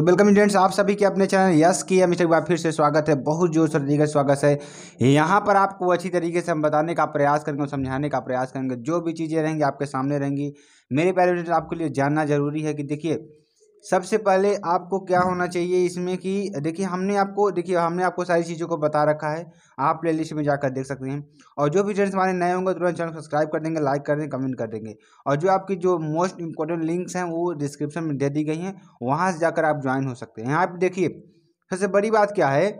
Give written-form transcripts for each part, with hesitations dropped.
तो welcome students, आप सभी के अपने चैनल यस की मिस्टर एक बार फिर से स्वागत है। बहुत जोर शोर का स्वागत है। यहाँ पर आपको अच्छी तरीके से हम बताने का प्रयास करेंगे, समझाने का प्रयास करेंगे। जो भी चीज़ें रहेंगी आपके सामने रहेंगी। मेरे प्यारे स्टूडेंट्स, आपके लिए जानना जरूरी है कि देखिए सबसे पहले आपको क्या होना चाहिए इसमें कि देखिए हमने आपको सारी चीज़ों को बता रखा है। आप प्लेलिस्ट में जाकर देख सकते हैं। और जो भी फ्रेंड्स हमारे नए होंगे तुरंत चैनल सब्सक्राइब कर देंगे, लाइक कर देंगे, कमेंट कर देंगे। और जो आपकी जो मोस्ट इंपॉर्टेंट लिंक्स हैं वो डिस्क्रिप्शन में दे दी गई हैं, वहाँ से जाकर आप ज्वाइन हो सकते हैं। आप देखिए सबसे बड़ी बात क्या है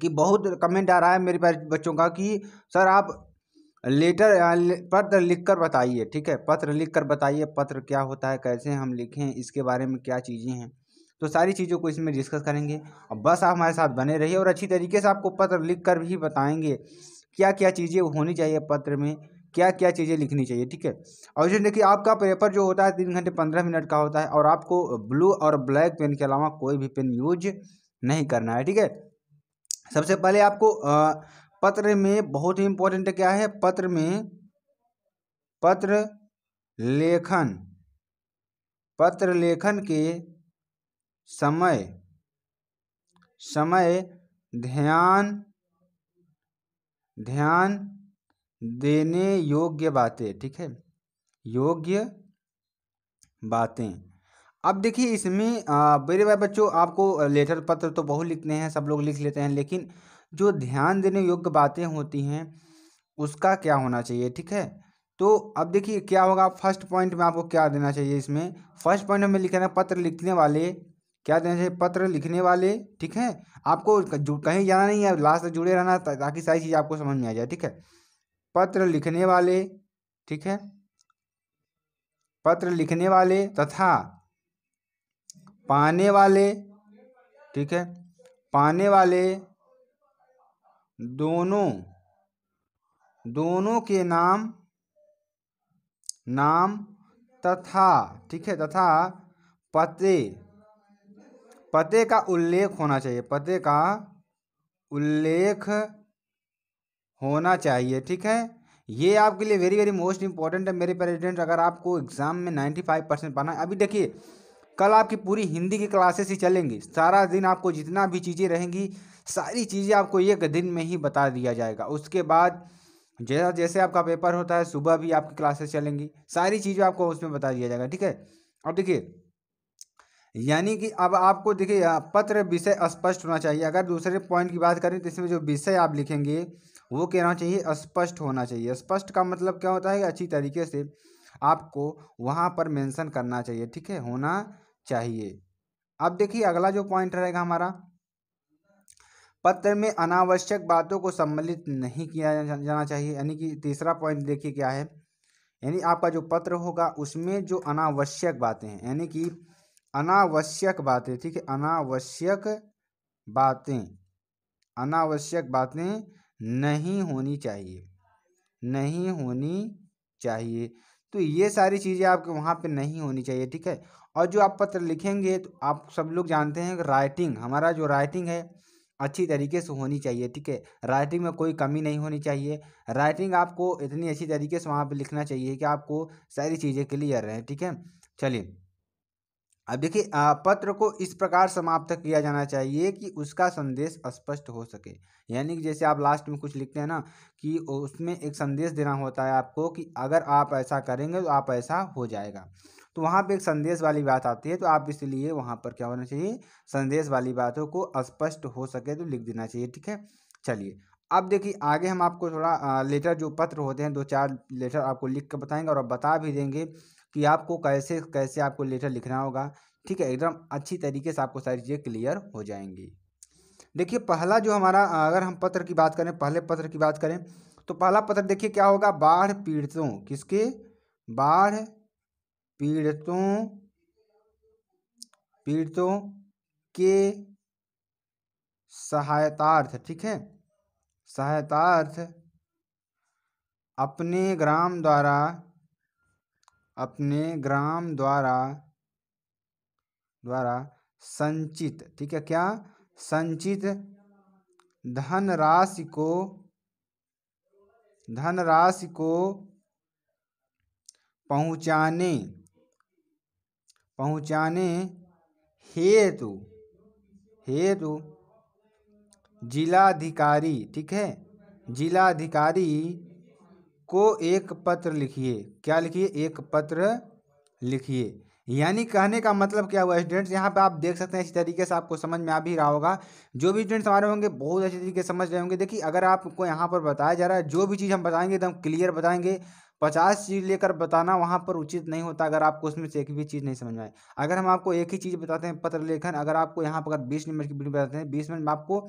कि बहुत कमेंट आ रहा है मेरे पास बच्चों का कि सर आप पत्र लिखकर बताइए। ठीक है, पत्र लिखकर बताइए। पत्र क्या होता है, कैसे हम लिखें, इसके बारे में क्या चीज़ें हैं, तो सारी चीज़ों को इसमें डिस्कस करेंगे। और बस आप हमारे साथ बने रहिए और अच्छी तरीके से आपको पत्र लिखकर भी बताएंगे क्या क्या चीज़ें होनी चाहिए पत्र में, क्या क्या चीज़ें लिखनी चाहिए। ठीक है, और जैसे देखिए आपका पेपर जो होता है 3 घंटे 15 मिनट का होता है और आपको ब्लू और ब्लैक पेन के अलावा कोई भी पेन यूज नहीं करना है। ठीक है, सबसे पहले आपको पत्र में बहुत ही इम्पोर्टेंट क्या है, पत्र में पत्र लेखन के समय ध्यान देने योग्य बातें। ठीक है, योग्य बातें। अब देखिए इसमें मेरे भाई बच्चों, आपको लेटर पत्र तो बहुत लिखने हैं, सब लोग लिख लेते हैं, लेकिन जो ध्यान देने योग्य बातें होती हैं उसका क्या होना चाहिए। ठीक है, तो अब देखिए क्या होगा, फर्स्ट पॉइंट में आपको क्या देना चाहिए इसमें। फर्स्ट पॉइंट में लिखना है पत्र लिखने वाले, क्या देना चाहिए, पत्र लिखने वाले। ठीक है, आपको कहीं जाना नहीं है, लास्ट तक जुड़े रहना ताकि सारी चीज़ आपको समझ में आ जाए। ठीक है, पत्र लिखने वाले। ठीक है, पत्र लिखने वाले तथा पाने वाले। ठीक है, पाने वाले दोनों के नाम तथा, ठीक है, तथा पते का उल्लेख होना चाहिए, पते का उल्लेख होना चाहिए। ठीक है, ये आपके लिए वेरी वेरी मोस्ट इंपॉर्टेंट है मेरे प्यारे स्टूडेंट, अगर आपको एग्जाम में 95% पाना है। अभी देखिए कल आपकी पूरी हिंदी की क्लासेस ही चलेंगी, सारा दिन आपको जितना भी चीज़ें रहेंगी सारी चीज़ें आपको एक दिन में ही बता दिया जाएगा। उसके बाद जैसा जैसे आपका पेपर होता है सुबह भी आपकी क्लासेस चलेंगी, सारी चीज़ें आपको उसमें बता दिया जाएगा। ठीक है, अब देखिए यानी कि अब आपको देखिए पत्र विषय स्पष्ट होना चाहिए। अगर दूसरे पॉइंट की बात करें तो इसमें जो विषय आप लिखेंगे वो क्या होना चाहिए, स्पष्ट होना चाहिए। स्पष्ट का मतलब क्या होता है, अच्छी तरीके से आपको वहाँ पर मेंशन करना चाहिए। ठीक है, होना चाहिए। अब देखिए अगला जो पॉइंट रहेगा हमारा, पत्र में अनावश्यक बातों को सम्मिलित नहीं किया जाना चाहिए। यानी कि तीसरा पॉइंट देखिए क्या है, यानी आपका जो पत्र होगा उसमें जो अनावश्यक बातें हैं, यानी कि अनावश्यक बातें। ठीक है, अनावश्यक बातें नहीं होनी चाहिए, नहीं होनी चाहिए। तो ये सारी चीज़ें आपके वहाँ पे नहीं होनी चाहिए। ठीक है, और जो आप पत्र लिखेंगे तो आप सब लोग जानते हैं कि राइटिंग, हमारा जो राइटिंग है अच्छी तरीके से होनी चाहिए। ठीक है, राइटिंग में कोई कमी नहीं होनी चाहिए। राइटिंग आपको इतनी अच्छी तरीके से वहाँ पे लिखना चाहिए कि आपको सारी चीज़ें क्लियर रहें। ठीक है, चलिए अब देखिए पत्र को इस प्रकार समाप्त किया जाना चाहिए कि उसका संदेश स्पष्ट हो सके। यानी कि जैसे आप लास्ट में कुछ लिखते हैं ना कि उसमें एक संदेश देना होता है आपको कि अगर आप ऐसा करेंगे तो आप ऐसा हो जाएगा, तो वहाँ पे एक संदेश वाली बात आती है। तो आप इसलिए वहाँ पर क्या होना चाहिए, संदेश वाली बातों को स्पष्ट हो सके तो लिख देना चाहिए। ठीक है, चलिए अब देखिए आगे हम आपको थोड़ा लेटर जो पत्र होते हैं 2-4 लेटर आपको लिख कर बताएंगे और बता भी देंगे कि आपको कैसे कैसे आपको लेटर लिखना होगा। ठीक है, एकदम अच्छी तरीके से आपको सारी चीज़ें क्लियर हो जाएंगी। देखिए पहला जो हमारा, अगर हम पत्र की बात करें, पहले पत्र की बात करें तो पहला पत्र देखिए क्या होगा, बाढ़ पीड़ितों, किसके, बाढ़ पीड़ितों के सहायतार्थ। ठीक है, सहायतार्थ अपने ग्राम द्वारा संचित, ठीक है, क्या, संचित धनराशि को पहुँचाने हेतु, हेतु जिलाधिकारी, ठीक है, जिलाधिकारी को एक पत्र लिखिए। क्या लिखिए? एक पत्र लिखिए। यानी कहने का मतलब क्या हुआ स्टूडेंट्स, यहाँ पे आप देख सकते हैं इसी तरीके से आपको समझ में आ भी रहा होगा। जो भी स्टूडेंट्स हमारे होंगे बहुत अच्छे तरीके से समझ रहे होंगे। देखिए अगर आपको यहाँ पर बताया जा रहा है, जो भी चीज़ हम बताएंगे एकदम क्लियर बताएंगे। 50 चीज़ लेकर बताना वहाँ पर उचित नहीं होता अगर आपको उसमें से एक भी चीज़ नहीं समझ में आए। अगर हम आपको एक ही चीज़ बताते हैं पत्र लेखन, अगर आपको यहाँ पर 20 नंबर की वीडियो बताते हैं, 20 मिनट में आपको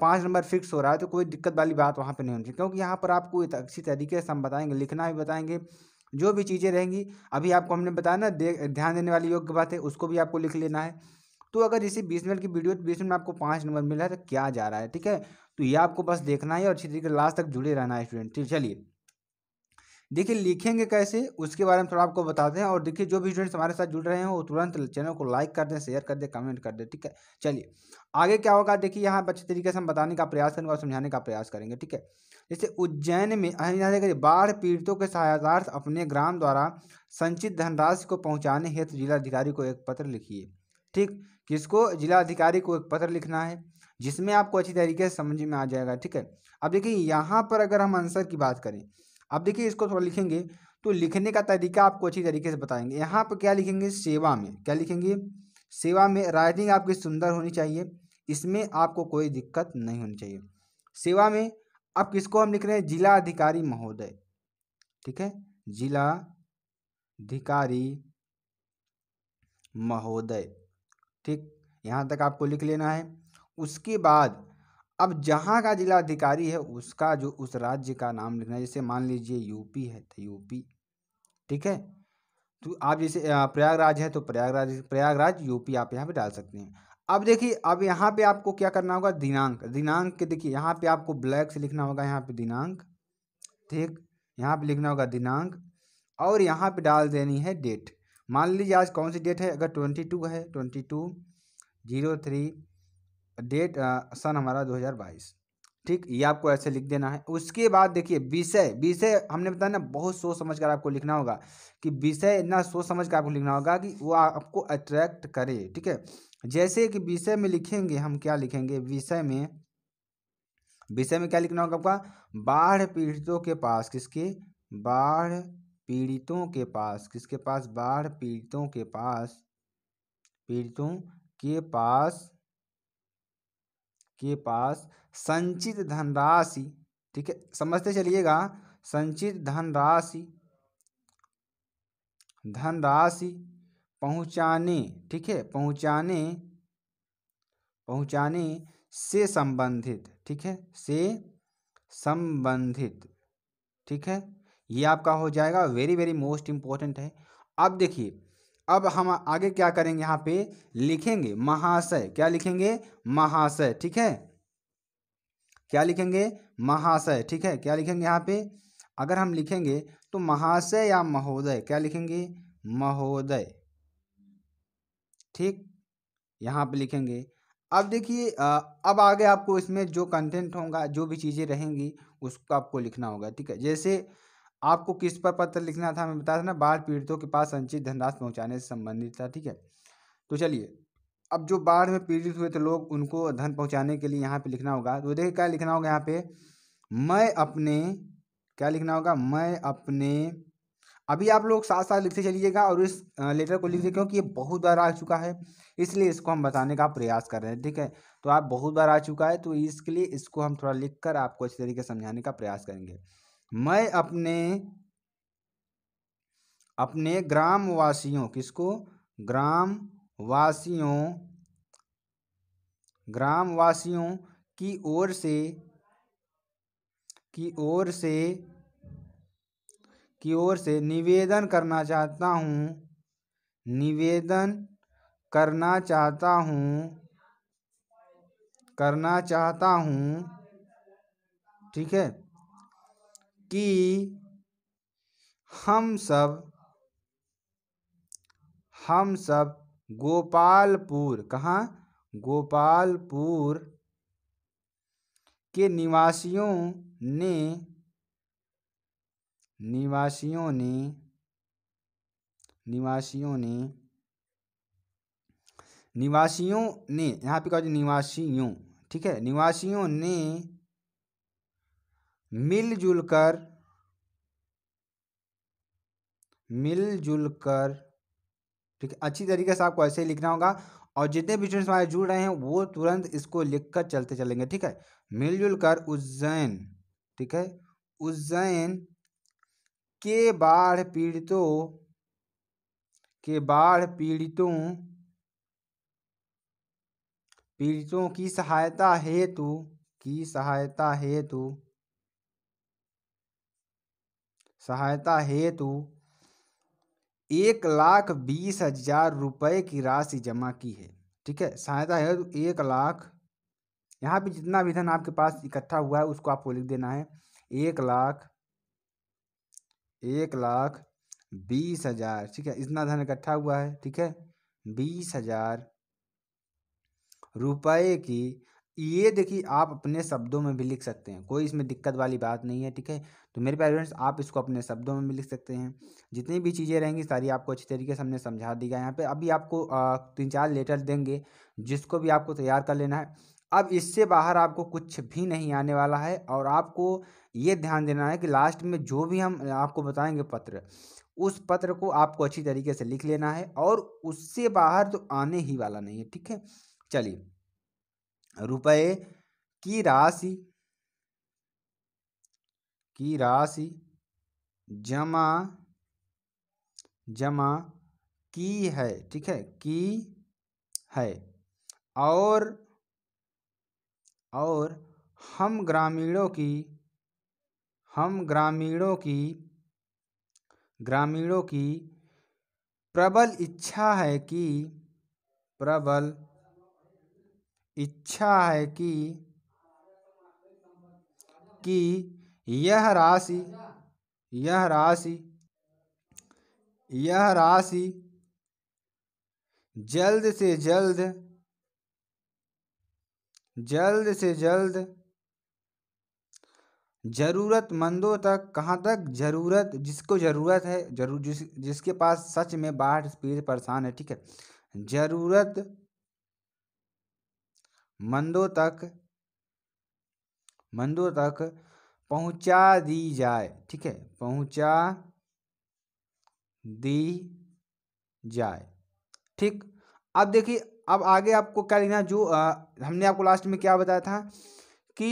5 नंबर फिक्स हो रहा है तो कोई दिक्कत वाली बात वहाँ पर नहीं होती, क्योंकि यहाँ पर आपको अच्छी तरीके से हम बताएंगे, लिखना भी बताएंगे, जो भी चीज़ें रहेंगी। अभी आपको हमने बताया ना ध्यान देने वाली योग्य बात है, उसको भी आपको लिख लेना है। तो अगर इसी 20 मिनट की वीडियो 20 मिनट में आपको 5 नंबर मिला है तो क्या जा रहा है, ठीक है। तो ये आपको बस देखना है और अच्छी तरीके लास्ट तक जुड़े रहना है स्टूडेंट। चलिए देखिए लिखेंगे कैसे, उसके बारे में थोड़ा आपको बताते हैं। और देखिए जो भी स्टूडेंट्स हमारे साथ जुड़ रहे हैं वो तुरंत चैनल को लाइक कर दें, शेयर कर दें, कमेंट कर दें, ठीक है। चलिए आगे क्या होगा, देखिए यहाँ अच्छे तरीके से हम बताने का प्रयास करेंगे और समझाने का प्रयास करेंगे, ठीक है। जैसे उज्जैन में बाढ़ पीड़ितों के सहायतार्थ अपने ग्राम द्वारा संचित धनराशि को पहुँचाने हेतु जिलाधिकारी को एक पत्र लिखिए। ठीक, किसको? जिलाधिकारी को एक पत्र लिखना है, जिसमें आपको अच्छी तरीके से समझ में आ जाएगा, ठीक है। अब देखिए यहाँ पर अगर हम आंसर की बात करें, अब देखिए इसको थोड़ा लिखेंगे तो लिखने का तरीका आपको अच्छी तरीके से बताएंगे। यहाँ पर क्या लिखेंगे? सेवा में। क्या लिखेंगे? सेवा में। राइटिंग आपकी सुंदर होनी चाहिए, इसमें आपको कोई दिक्कत नहीं होनी चाहिए। सेवा में अब किसको हम लिख रहे हैं? जिला अधिकारी महोदय, ठीक है, जिला अधिकारी महोदय, ठीक, यहाँ तक आपको लिख लेना है। उसके बाद अब जहाँ का जिला अधिकारी है उसका जो उस राज्य का नाम लिखना है। जैसे मान लीजिए यूपी है तो यूपी, ठीक है। तो आप जैसे प्रयागराज है तो प्रयागराज यूपी आप यहाँ पे डाल सकते हैं। अब देखिए अब यहाँ पे आपको क्या करना होगा? दिनांक, दिनांक के देखिए यहाँ पे आपको ब्लैक से लिखना होगा, यहाँ पे दिनांक, ठीक, यहाँ पे लिखना होगा दिनांक और यहाँ पे डाल देनी है डेट। मान लीजिए आज कौन सी डेट है? अगर 22 है 22/03, डेट सन हमारा 2022, ठीक, ये आपको ऐसे लिख देना है। उसके बाद देखिए विषय, विषय हमने बताया ना बहुत सोच समझ कर आपको लिखना होगा कि विषय इतना सोच समझ कर आपको लिखना होगा कि वो आपको अट्रैक्ट करे, ठीक है। जैसे कि विषय में लिखेंगे हम, क्या लिखेंगे विषय में? विषय में क्या लिखना होगा आपका? बाढ़ पीड़ितों के पास, किसके? बाढ़ पीड़ितों के पास, किसके पास? बाढ़ पीड़ितों के पास, पीड़ितों के पास संचित धनराशि, ठीक है, समझते चलिएगा, संचित धनराशि पहुँचाने, ठीक है, पहुँचाने से संबंधित, ठीक है, से संबंधित, ठीक है, ये आपका हो जाएगा। वेरी वेरी मोस्ट इम्पोर्टेंट है। अब देखिए अब हम आगे क्या करेंगे, यहाँ पे लिखेंगे महाशय। क्या लिखेंगे? महाशय, ठीक है, क्या लिखेंगे? महाशय, ठीक है, क्या लिखेंगे? यहाँ पे अगर हम लिखेंगे तो महाशय या महोदय, क्या लिखेंगे? महोदय, ठीक, यहाँ पे लिखेंगे। अब देखिए अब आगे आपको इसमें जो कंटेंट होगा, जो भी चीज़ें रहेंगी उसको आपको लिखना होगा, ठीक है। जैसे आपको किस पर पत्र लिखना था, मैं बताया था ना, बाढ़ पीड़ितों के पास संचित धनराशि पहुंचाने से संबंधित था, ठीक है। तो चलिए अब जो बाढ़ में पीड़ित हुए थे लोग, उनको धन पहुंचाने के लिए यहाँ पे लिखना होगा। तो देखिए क्या लिखना होगा यहाँ पे, मैं अपने, क्या लिखना होगा? मैं अपने। अभी आप लोग साथ साथ लिखते चलिएगा और इस लेटर को लिखते, क्योंकि ये बहुत बार आ चुका है इसलिए इसको हम बताने का प्रयास कर रहे हैं, ठीक है। तो आप बहुत बार आ चुका है तो इसके लिए इसको हम थोड़ा लिख कर आपको अच्छी तरीके से समझाने का प्रयास करेंगे। मैं अपने ग्रामवासियों, किसको? ग्रामवासियों की ओर से निवेदन करना चाहता हूँ ठीक है, कि हम सब गोपालपुर, कहाँ? गोपालपुर के निवासियों ने निवासियों ने, यहाँ पे कहा निवासियों, ठीक है, निवासियों ने मिलजुल कर, ठीक है, अच्छी तरीके से आपको ऐसे ही लिखना होगा। और जितने भी स्टूडेंट्स हमारे जुड़ रहे हैं वो तुरंत इसको लिखकर चलते चलेंगे, ठीक है। मिलजुल कर उज्जैन, ठीक है, उज्जैन के बाढ़ पीड़ितों की सहायता हेतु 1,20,000 रुपये की राशि जमा की है, ठीक है। सहायता हेतु 1,00,000, यहाँ पे जितना भी धन आपके पास इकट्ठा हुआ है उसको आपको लिख देना है। 1,20,000, ठीक है, इतना धन इकट्ठा हुआ है, ठीक है, 20,000 रुपये की। ये देखिए आप अपने शब्दों में भी लिख सकते हैं, कोई इसमें दिक्कत वाली बात नहीं है, ठीक है। तो मेरे पेरेंट्स आप इसको अपने शब्दों में भी लिख सकते हैं। जितनी भी चीज़ें रहेंगी सारी आपको अच्छी तरीके से हमने समझा दी है। यहाँ पे अभी आपको 3-4 लेटर देंगे जिसको भी आपको तैयार कर लेना है। अब इससे बाहर आपको कुछ भी नहीं आने वाला है। और आपको ये ध्यान देना है कि लास्ट में जो भी हम आपको बताएंगे पत्र, उस पत्र को आपको अच्छी तरीके से लिख लेना है और उससे बाहर तो आने ही वाला नहीं है, ठीक है। चलिए, रुपए की राशि जमा की है, ठीक है, की है। और हम ग्रामीणों की प्रबल इच्छा है कि यह राशि जल्द से जल्द जरूरतमंदों तक, कहाँ तक, जरूरत जिसको ज़रूरत है, जिसके पास सच में बाढ़ पीड़ित परेशान है, ठीक है, जरूरतमंदों तक पहुंचा दी जाए, ठीक है, पहुंचा दी जाए, ठीक। अब देखिए, अब आगे आपको क्या लिखना, जो हमने आपको लास्ट में क्या बताया था कि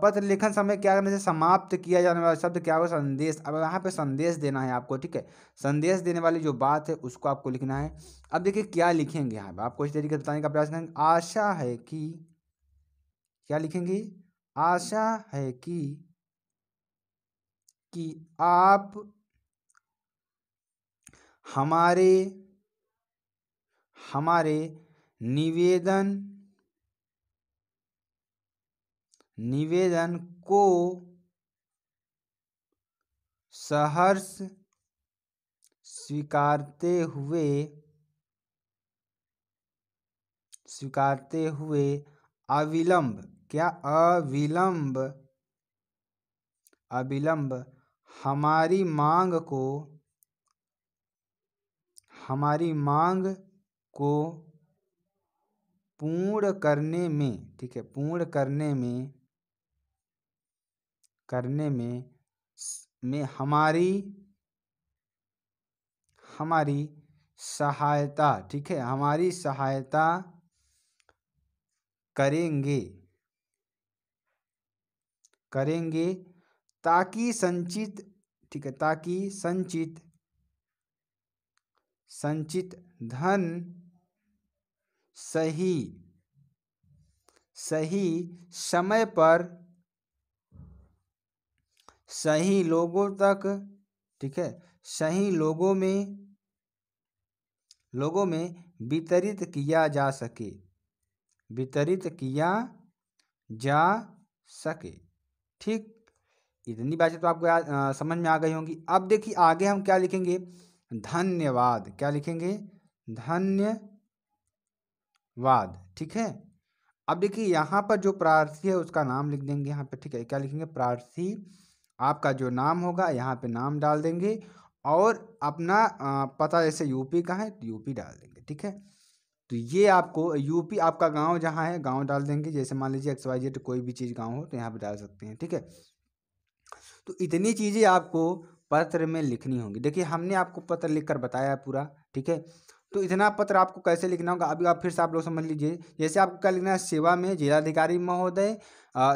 पत्र लेखन समय क्या करने से समाप्त किया जाने वाला शब्द क्या होगा, संदेश। अब यहाँ पे संदेश देना है आपको, ठीक है, संदेश देने वाली जो बात है उसको आपको लिखना है। अब देखिए क्या लिखेंगे, यहाँ पे आपको इस तरीके से बताने का प्रयास करेंगे। आशा है कि क्या लिखेंगे, आशा है कि आप हमारे निवेदन को सहर्ष स्वीकारते हुए अविलंब हमारी मांग को पूर्ण करने में हमारी सहायता, ठीक है, हमारी सहायता करेंगे ताकि संचित, ठीक है, ताकि संचित धन सही समय पर सही लोगों तक, ठीक है, सही लोगों में वितरित किया जा सके, ठीक। इतनी बातें तो आपको समझ में आ गई होंगी। अब देखिए आगे हम क्या लिखेंगे, धन्यवाद, क्या लिखेंगे, धन्यवाद, ठीक है। अब देखिए यहाँ पर जो प्रार्थी है उसका नाम लिख देंगे यहाँ पे, ठीक है, क्या लिखेंगे, प्रार्थी, आपका जो नाम होगा यहाँ पे नाम डाल देंगे और अपना पता, जैसे यूपी का है तो यूपी डाल देंगे, ठीक है। तो ये आपको यूपी आपका गांव जहाँ है गांव डाल देंगे, जैसे मान लीजिए XYZ कोई भी चीज़ गांव हो तो यहाँ पे डाल सकते हैं। ठीक है, तो इतनी चीज़ें आपको पत्र में लिखनी होंगी। देखिए हमने आपको पत्र लिखकर बताया पूरा, ठीक है। तो इतना पत्र आपको कैसे लिखना होगा, अभी आप फिर से आप लोग समझ लीजिए। जैसे आपको क्या लिखना है, सेवा में जिलाधिकारी महोदय,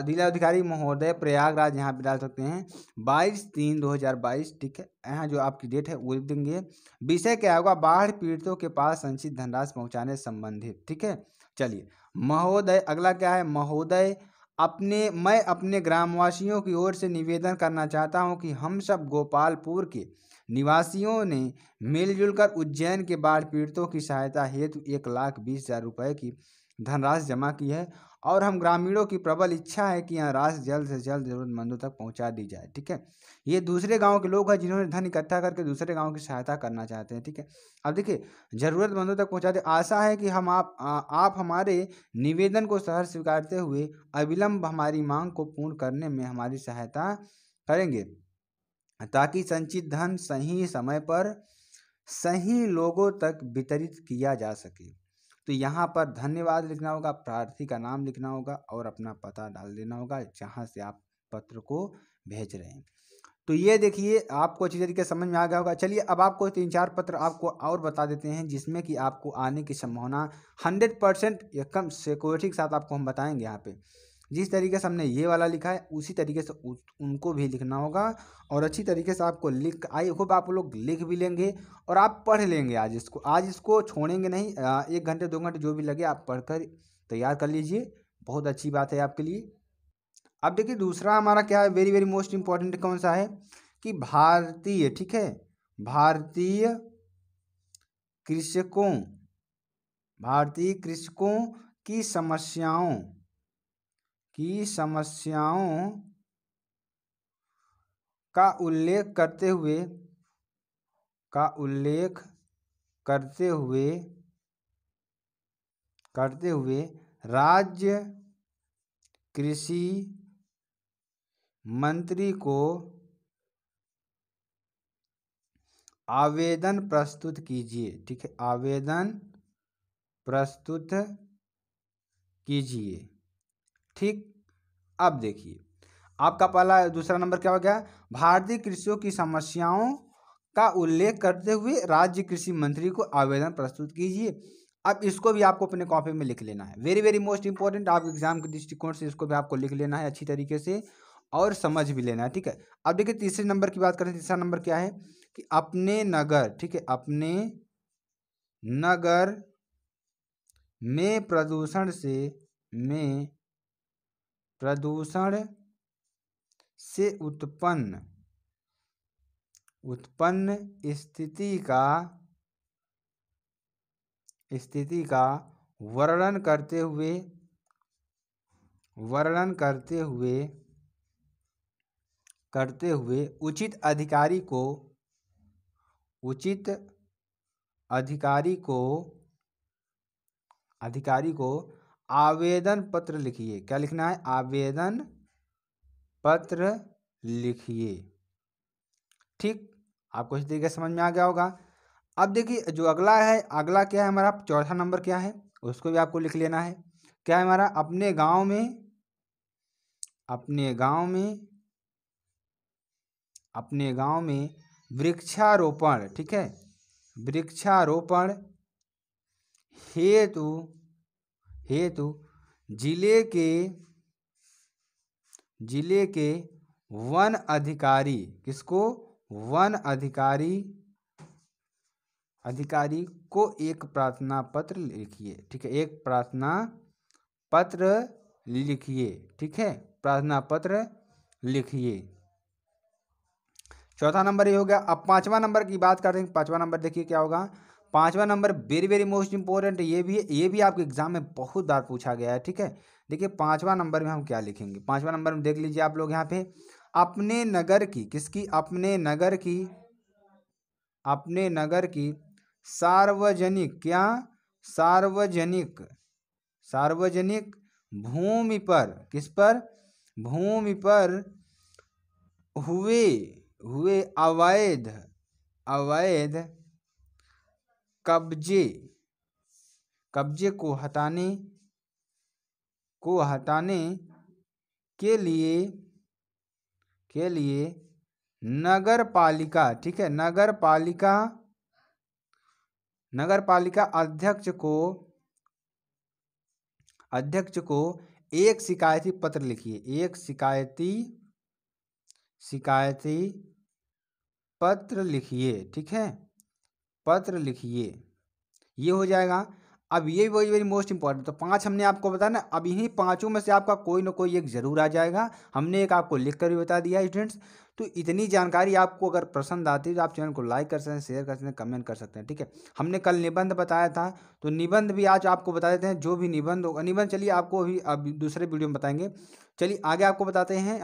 जिलाधिकारी महोदय प्रयागराज, यहाँ पे डाल सकते हैं 22/3/2022। ठीक है, यहाँ जो आपकी डेट है वो लिख देंगे। विषय क्या होगा, बाढ़ पीड़ितों के पास संचित धनराशि पहुँचाने संबंधित। ठीक है, चलिए महोदय। अगला क्या है, महोदय मैं अपने ग्रामवासियों की ओर से निवेदन करना चाहता हूं कि हम सब गोपालपुर के निवासियों ने मिलजुल कर उज्जैन के बाढ़ पीड़ितों की सहायता हेतु 1,20,000 रुपये की धनराशि जमा की है और हम ग्रामीणों की प्रबल इच्छा है कि यह राशि जल्द से जल्द जरूरतमंदों तक पहुंचा दी जाए। ठीक है, ये दूसरे गांव के लोग हैं जिन्होंने धन इकट्ठा करके दूसरे गांव की सहायता करना चाहते हैं। ठीक है, अब देखिए ज़रूरतमंदों तक पहुंचा दे। आशा है कि हम आप हमारे निवेदन को सहर्ष स्वीकारते हुए अविलंब हमारी मांग को पूर्ण करने में हमारी सहायता करेंगे ताकि संचित धन सही समय पर सही लोगों तक वितरित किया जा सके। तो यहाँ पर धन्यवाद लिखना होगा, प्रार्थी का नाम लिखना होगा और अपना पता डाल देना होगा जहाँ से आप पत्र को भेज रहे हैं। तो ये देखिए आपको अच्छी तरीके से समझ में आ गया होगा। चलिए अब आपको 3-4 पत्र आपको और बता देते हैं जिसमें कि आपको आने की संभावना 100% या कम सिक्योरिटी के साथ आपको हम बताएंगे। यहाँ पे जिस तरीके से हमने ये वाला लिखा है उसी तरीके से उनको भी लिखना होगा और अच्छी तरीके से आपको लिख आई होप आप लोग लिख भी लेंगे और आप पढ़ लेंगे। आज इसको छोड़ेंगे नहीं, 1 घंटे 2 घंटे जो भी लगे आप पढ़कर तैयार कर लीजिए, बहुत अच्छी बात है आपके लिए। अब देखिए दूसरा हमारा क्या है, वेरी वेरी मोस्ट इम्पॉर्टेंट कौन सा है कि भारतीय, ठीक है, भारतीय कृषकों की समस्याओं का उल्लेख करते हुए राज्य कृषि मंत्री को आवेदन प्रस्तुत कीजिए। ठीक है, आवेदन प्रस्तुत कीजिए। ठीक, अब देखिए आपका पहला दूसरा नंबर क्या हो गया, भारतीय कृषियों की समस्याओं का उल्लेख करते हुए राज्य कृषि मंत्री को आवेदन प्रस्तुत कीजिए। अब इसको भी आपको अपने कॉपी में लिख लेना है, वेरी वेरी मोस्ट इंपॉर्टेंट। आप एग्जाम के दृष्टिकोण से इसको भी आपको लिख लेना है अच्छी तरीके से और समझ भी लेना है। ठीक है, अब देखिए तीसरे नंबर की बात करें, तीसरा नंबर क्या है कि अपने नगर, ठीक है, अपने नगर में प्रदूषण से उत्पन्न स्थिति का वर्णन करते हुए उचित अधिकारी को आवेदन पत्र लिखिए। क्या लिखना है, आवेदन पत्र लिखिए। ठीक, आपको इस तरीके से समझ में आ गया होगा। अब देखिए जो अगला है, अगला क्या है हमारा, चौथा नंबर क्या है, उसको भी आपको लिख लेना है। क्या है हमारा, अपने गांव में वृक्षारोपण, ठीक है, वृक्षारोपण हेतु जिले के वन अधिकारी, किसको, वन अधिकारी को एक प्रार्थना पत्र लिखिए। ठीक है, एक प्रार्थना पत्र लिखिए। ठीक है, प्रार्थना पत्र लिखिए। चौथा नंबर ये हो गया। अब पांचवा नंबर की बात करते हैं। पांचवा नंबर देखिए क्या होगा, पांचवा number very very most important, ये भी आपके एग्जाम में बहुत बार पूछा गया है। ठीक है, देखिए पांचवा नंबर में हम क्या लिखेंगे, पांचवा नंबर में देख लीजिए आप लोग यहाँ पे, अपने नगर की सार्वजनिक भूमि पर, किस पर, भूमि पर हुए अवैध कब्जे कब्जे को हटाने के लिए नगरपालिका, ठीक है, नगरपालिका अध्यक्ष को एक शिकायती पत्र लिखिए, एक शिकायती पत्र लिखिए, ठीक है, पत्र लिखिए। ये हो जाएगा। अब ये वही मोस्ट इंपॉर्टेंट, तो 5 हमने आपको बताया ना। अब इन्हीं 5 में से आपका कोई ना कोई एक जरूर आ जाएगा। हमने एक आपको लिख कर भी बता दिया स्टूडेंट्स। तो इतनी जानकारी आपको अगर पसंद आती है तो आप चैनल को लाइक कर सकते हैं, शेयर कर सकते हैं, कमेंट कर सकते हैं, ठीक है। हमने कल निबंध बताया था, तो निबंध भी आज आपको बता देते हैं। जो भी निबंध होगा, निबंध चलिए आपको अभी अब दूसरे वीडियो में बताएंगे। चलिए आगे आपको बताते हैं,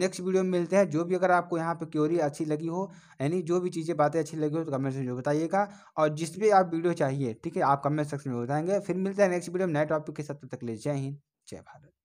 नेक्स्ट वीडियो में मिलते हैं। जो भी अगर आपको यहाँ पे क्यूरी अच्छी लगी हो, यानी जो भी चीज़ें बातें अच्छी लगी हो, तो कमेंट में बताइएगा, और जिस भी आप वीडियो चाहिए, ठीक है, आप कमेंट सेक्शन में बताएंगे। फिर मिलते हैं नेक्स्ट वीडियो में नए टॉपिक के साथ। तब तक के लिए जय हिंद, जय भारत।